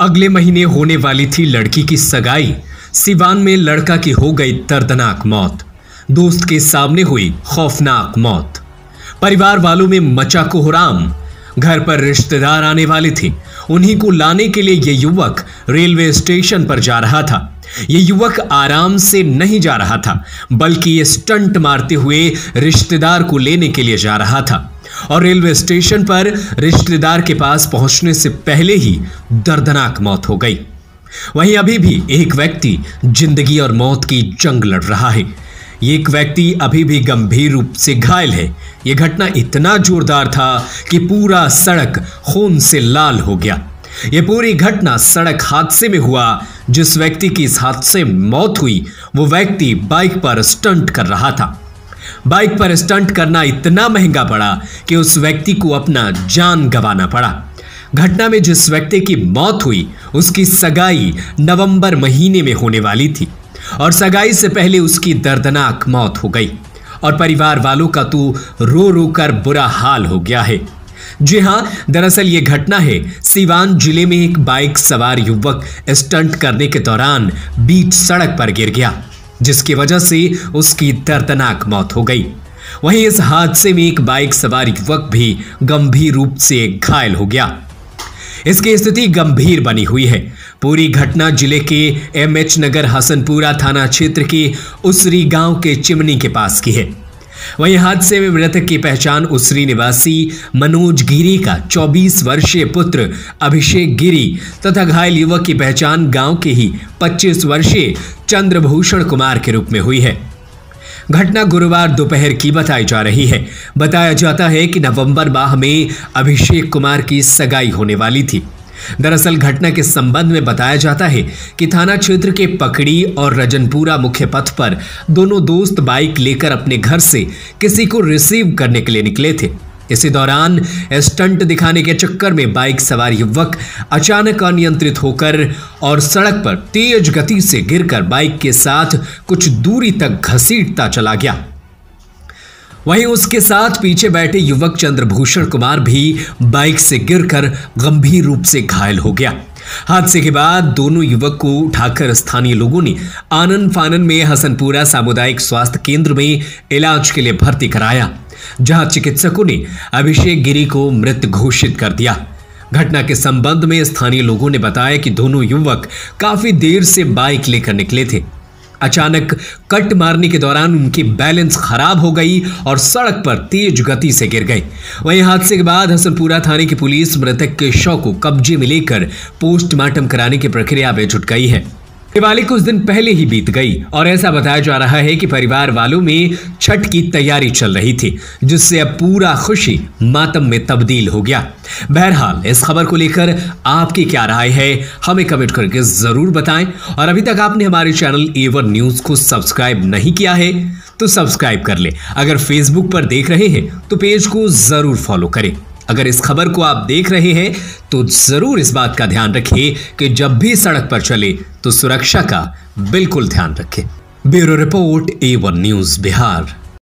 अगले महीने होने वाली थी लड़की की सगाई। सिवान में लड़का की हो गई दर्दनाक मौत। दोस्त के सामने हुई खौफनाक मौत। परिवार वालों में मचा कोहराम। घर पर रिश्तेदार आने वाले थे, उन्हीं को लाने के लिए ये युवक रेलवे स्टेशन पर जा रहा था। ये युवक आराम से नहीं जा रहा था, बल्कि ये स्टंट मारते हुए रिश्तेदार को लेने के लिए जा रहा था और रेलवे स्टेशन पर रिश्तेदार के पास पहुंचने से पहले ही दर्दनाक मौत हो गई। वहीं अभी भी एक व्यक्ति जिंदगी और मौत की जंग लड़ रहा है। एक व्यक्ति अभी भी गंभीर रूप से घायल है। यह घटना इतना जोरदार था कि पूरा सड़क खून से लाल हो गया। यह पूरी घटना सड़क हादसे में हुआ। जिस व्यक्ति की इस हादसे में मौत हुई, वो व्यक्ति बाइक पर स्टंट कर रहा था। बाइक पर स्टंट करना इतना महंगा पड़ा कि उस व्यक्ति को अपना जान गंवाना पड़ा। घटना में जिस व्यक्ति की मौत हुई, उसकी सगाई नवंबर महीने में होने वाली थी और सगाई से पहले उसकी दर्दनाक मौत हो गई और परिवार वालों का तो रो रो कर बुरा हाल हो गया है। जी हाँ, दरअसल ये घटना है सिवान जिले में। एक बाइक सवार युवक स्टंट करने के दौरान बीच सड़क पर गिर गया, जिसकी वजह से उसकी दर्दनाक मौत हो गई। वहीं इस हादसे में एक बाइक सवार युवक भी गंभीर रूप से घायल हो गया। इसकी स्थिति गंभीर बनी हुई है। पूरी घटना जिले के एमएच नगर हसनपुरा थाना क्षेत्र के उसरी गांव के चिमनी के पास की है। वहीं हादसे में मृतक की पहचान उसरी निवासी मनोज गिरी का 24 वर्षीय पुत्र अभिषेक गिरी तथा घायल युवक की पहचान गांव के ही 25 वर्षीय चंद्रभूषण कुमार के रूप में हुई है। घटना गुरुवार दोपहर की बताई जा रही है। बताया जाता है कि नवंबर माह में अभिषेक कुमार की सगाई होने वाली थी। दरअसल घटना के संबंध में बताया जाता है कि थाना क्षेत्र के पकड़ी और रजनपुरा मुख्य पथ पर दोनों दोस्त बाइक लेकर अपने घर से किसी को रिसीव करने के लिए निकले थे। इसी दौरान स्टंट दिखाने के चक्कर में बाइक सवार युवक अचानक अनियंत्रित होकर और सड़क पर तेज गति से गिरकर बाइक के साथ कुछ दूरी तक घसीटता चला गया। वहीं उसके साथ पीछे बैठे युवक चंद्रभूषण कुमार भी बाइक से गिरकर गंभीर रूप से घायल हो गया। हादसे के बाद दोनों युवक को उठाकर स्थानीय लोगों ने आनन फानन में हसनपुरा सामुदायिक स्वास्थ्य केंद्र में इलाज के लिए भर्ती कराया, जहां चिकित्सकों ने अभिषेक गिरी को मृत घोषित कर दिया। घटना के संबंध में स्थानीय लोगों ने बताया कि दोनों युवक काफी देर से बाइक लेकर निकले थे। अचानक कट मारने के दौरान उनकी बैलेंस खराब हो गई और सड़क पर तेज गति से गिर गए। वहीं हादसे के बाद हसनपुरा थाने की पुलिस मृतक के शव को कब्जे में लेकर पोस्टमार्टम कराने की प्रक्रिया में जुट गई है। दिवाली कुछ दिन पहले ही बीत गई और ऐसा बताया जा रहा है कि परिवार वालों में छठ की तैयारी चल रही थी, जिससे अब पूरा खुशी मातम में तब्दील हो गया। बहरहाल इस खबर को लेकर आपकी क्या राय है, हमें कमेंट करके जरूर बताएं। और अभी तक आपने हमारे चैनल A1 न्यूज़ को सब्सक्राइब नहीं किया है तो सब्सक्राइब कर लें। अगर फेसबुक पर देख रहे हैं तो पेज को जरूर फॉलो करें। अगर इस खबर को आप देख रहे हैं तो जरूर इस बात का ध्यान रखें कि जब भी सड़क पर चले तो सुरक्षा का बिल्कुल ध्यान रखें। Bureau report A1 news Bihar.